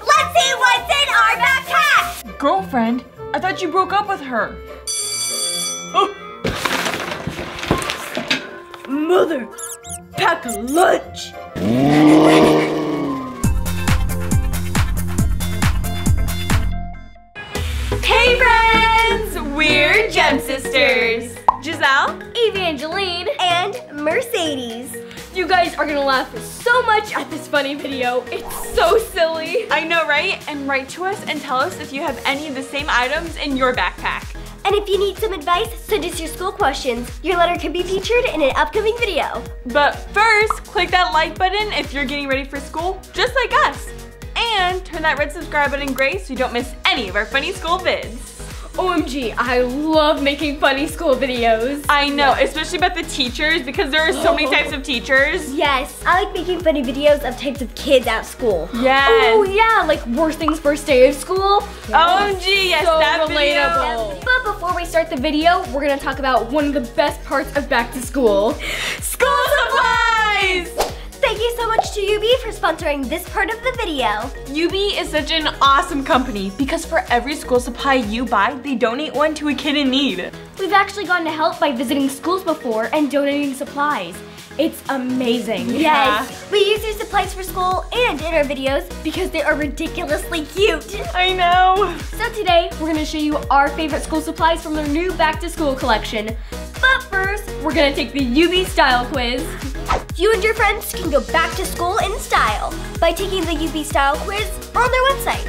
Let's see what's in our backpack! Girlfriend? I thought you broke up with her. Oh. Mother, pack a lunch! Hey friends! We're GEM Sisters! Giselle, Evangeline, and Mercedes. You guys are gonna laugh so much at this funny video. It's so silly. I know, right? And write to us and tell us if you have any of the same items in your backpack. And if you need some advice, send us your school questions. Your letter can be featured in an upcoming video. But first, click that like button if you're getting ready for school, just like us. And turn that red subscribe button gray so you don't miss any of our funny school vids. OMG, I love making funny school videos. I know, especially about the teachers because there are so many types of teachers. Yes, I like making funny videos of types of kids at school. Yes. Oh yeah, like worst things first day of school. Yes. OMG, yes, so that relatable. Video. But before we start the video, we're gonna talk about one of the best parts of back to school. School supplies! Thank you so much to Yoobi for sponsoring this part of the video. Yoobi is such an awesome company because for every school supply you buy, they donate one to a kid in need. We've actually gotten to help by visiting schools before and donating supplies. It's amazing. Yeah. Yes, we use these supplies for school and in our videos because they are ridiculously cute. I know. So today, we're gonna show you our favorite school supplies from their new back to school collection. But first, we're gonna take the Yoobi style quiz. You and your friends can go back to school in style by taking the Yoobi style quiz on their website.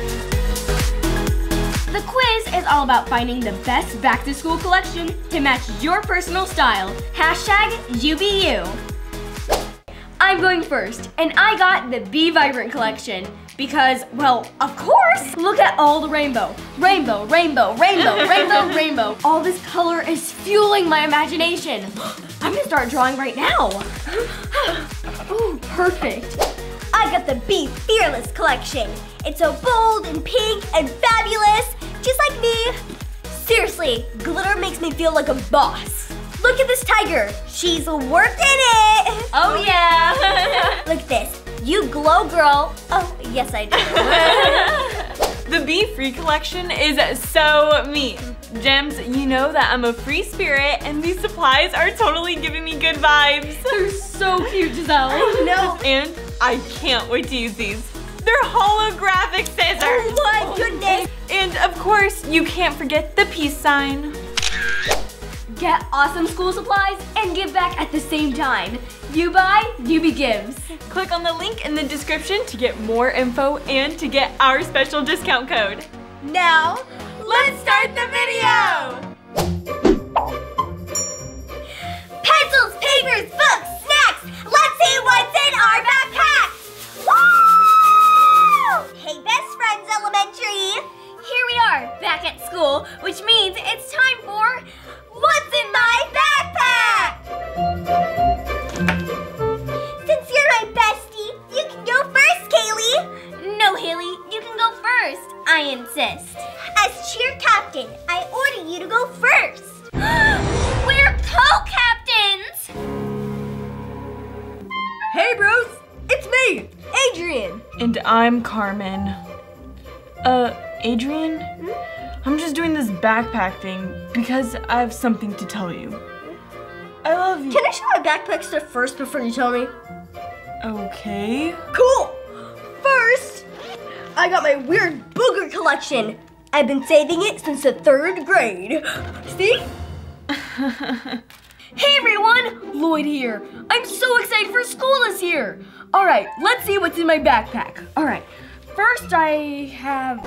The quiz is all about finding the best back to school collection to match your personal style. #YoobiU. I'm going first, and I got the Be Vibrant collection because, well, of course, look at all the rainbow. Rainbow, rainbow, rainbow, rainbow, rainbow. All this color is fueling my imagination. I'm gonna start drawing right now. Ooh, perfect. I got the Be Fearless collection. It's so bold and pink and fabulous, just like me. Seriously, glitter makes me feel like a boss. Look at this tiger. She's working it. Oh yeah. Look at this. You glow, girl. Oh, yes I do. The Be Free collection is so me. Gems, you know that I'm a free spirit and these supplies are totally giving me good vibes. They're so cute, Giselle. I know. And I can't wait to use these. They're holographic scissors. Oh my goodness. And of course, you can't forget the peace sign. Get awesome school supplies and give back at the same time. You buy, Yoobi gives. Click on the link in the description to get more info and to get our special discount code. Now, let's start the video! Pencils, papers, books, snacks! Let's see what's in our backpacks! Woo! Hey, Best Friends Elementary! Here we are, back at school, which means it's time for... What's in my backpack? Since you're my bestie, you can go first, Kaylee. No, Haley, you can go first. I insist. As cheer captain, I order you to go first. We're co-captains! Hey, bros, it's me, Adrian. And I'm Carmen. Adrian? Hmm? I'm just doing this backpack thing because I have something to tell you. I love you. Can I show my backpack stuff first before you tell me? Okay. Cool! First, I got my weird booger collection. I've been saving it since the 3rd grade. See? Hey everyone, Lloyd here. I'm so excited for school this year. All right, let's see what's in my backpack. All right, first I have,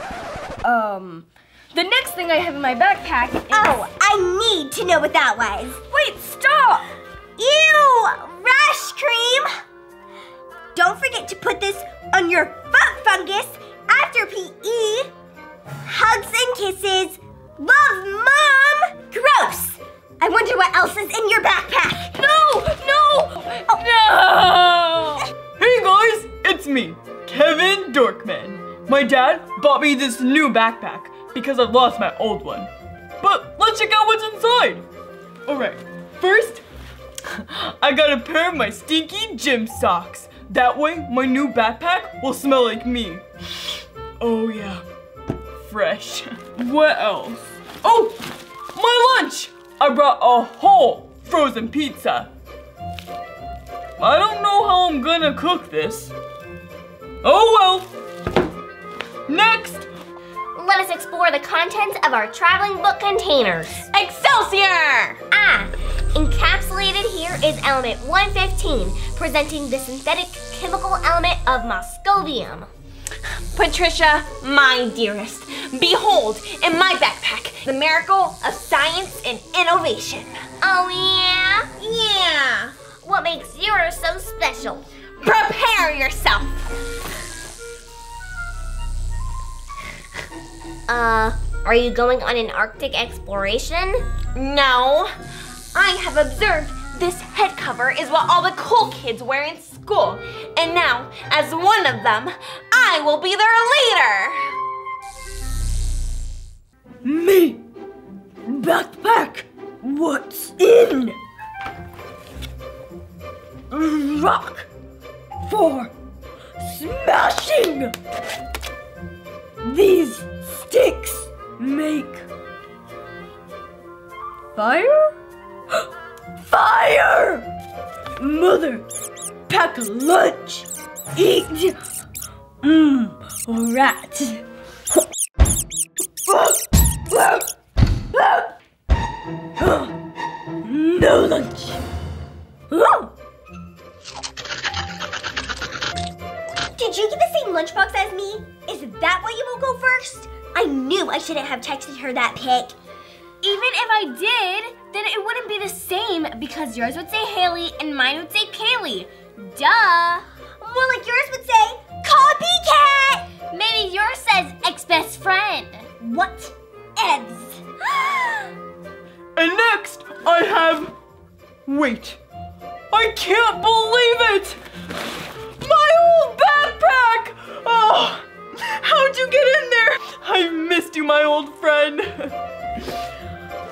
the next thing I have in my backpack is... Oh, I need to know what that was. Wait, stop! Ew, rash cream! Don't forget to put this on your foot fungus after PE. Hugs and kisses. Love, Mom! Gross! I wonder what else is in your backpack. No, no, no! Hey guys, it's me, Kevin Dorkman. My dad bought me this new backpack because I've lost my old one. But let's check out what's inside. All right, first, I got a pair of my stinky gym socks. That way, my new backpack will smell like me. Oh yeah, fresh. What else? Oh, my lunch! I brought a whole frozen pizza. I don't know how I'm gonna cook this. Oh well. Next. Let us explore the contents of our traveling book containers. Excelsior! Ah, encapsulated here is element 115, presenting the synthetic chemical element of Moscovium. Patricia, my dearest, behold, in my backpack, the miracle of science and innovation. Oh yeah? Yeah. What makes yours so special? Prepare yourself. Are you going on an Arctic exploration? No. I have observed this head cover is what all the cool kids wear in school. And now, as one of them, I will be their leader. Me? Backpack? What's in? Rock for smashing. These sticks make fire? Fire! Mother, pack a lunch. Eat. Rat. No lunch. Did you get the same lunchbox as me? Is that why you won't go first? I knew I shouldn't have texted her that pic. Even if I did, then it wouldn't be the same because yours would say Haley and mine would say Kaylee. Duh. More like yours would say copycat. Maybe yours says ex-best friend. What? Ebs. And next I have... Wait. I can't believe it! My old backpack! Oh, how'd you get in there? I missed you, my old friend.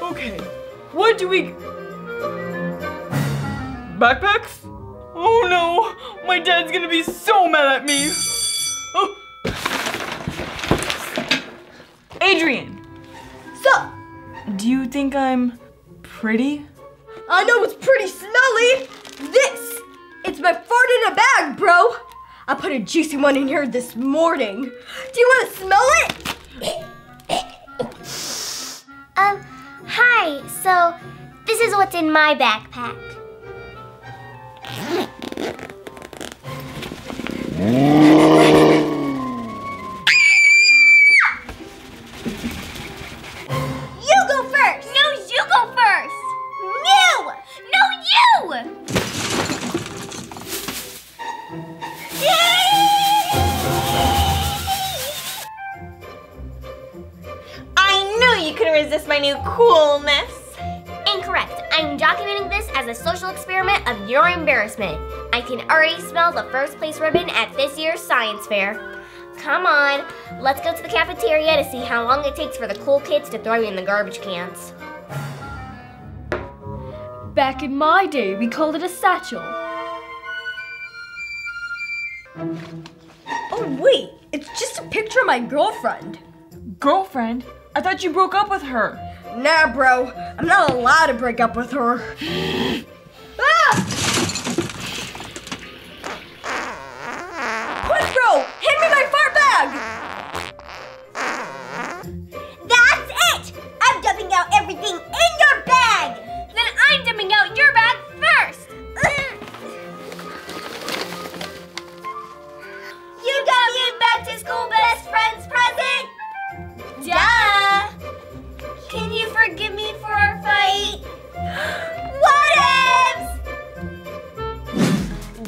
Okay, what do we... Backpacks? Oh no, my dad's gonna be so mad at me. Oh. Adrian. Sup? Do you think I'm pretty? I know it's pretty smelly. This, it's my fart in a bag, bro. I put a juicy one in here this morning. Do you want to smell it? Hi, so this is what's in my backpack. You go first! No, you go first! You! No, you! I knew you couldn't resist my new coolness. Incorrect. I'm documenting this as a social experiment of your embarrassment. I can already smell the first place ribbon at this year's science fair. Come on, let's go to the cafeteria to see how long it takes for the cool kids to throw you in the garbage cans. Back in my day, we called it a satchel. Oh wait, it's just a picture of my girlfriend. Girlfriend? I thought you broke up with her. Nah, bro. I'm not allowed to break up with her. Ah! Quick, bro! Hand me my fart bag! That's it! I'm dumping out everything in your bag! Then I'm dumping out your bag first! You got me a back to school best friend's present! Duh! Can you forgive me for our fight? What ifs?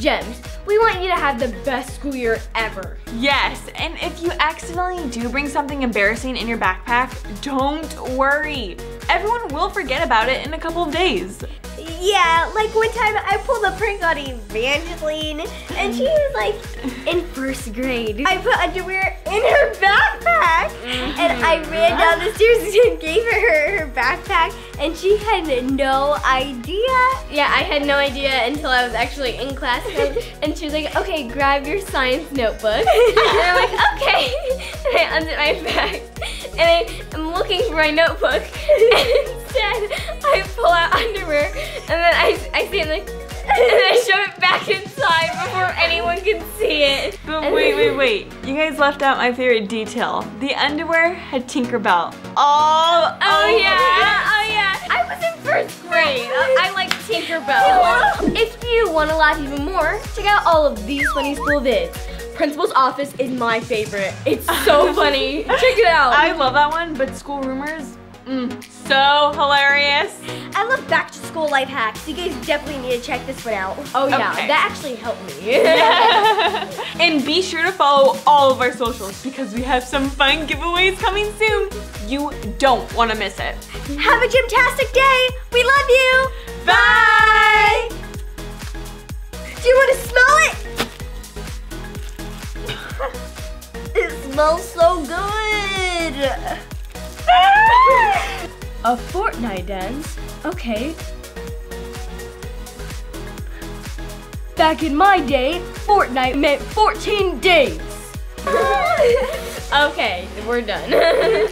GEM, we want you to have the best school year ever. Yes, and if you accidentally do bring something embarrassing in your backpack, don't worry. Everyone will forget about it in a couple of days. Yeah, like one time I pulled a prank on Evangeline and she was like in first grade. I put underwear in her backpack and I ran down the stairs and gave her backpack and she had no idea. Yeah, I had no idea until I was actually in class and she was like, okay, grab your science notebook. And I'm like, okay. And under my bag, and I'm looking for my notebook, and instead I pull out underwear, and then I see it like, and then I shove it back inside before anyone can see it. But wait. You guys left out my favorite detail. The underwear had Tinkerbell all over. Oh yeah. I was in first grade. I like Tinkerbell. If you want to laugh even more, check out all of these funny school vids. Principal's Office is my favorite. It's so funny. Check it out. I love that one, but School Rumors, so hilarious. I love back to school life hacks. You guys definitely need to check this one out. Oh yeah, okay. That actually helped me. And be sure to follow all of our socials because we have some fun giveaways coming soon. You don't want to miss it. Have a gymtastic day. We love you. Bye. Do you want to smell it? It smells so good! A Fortnite dance? Okay. Back in my day, Fortnite meant 14 days! Okay, we're done.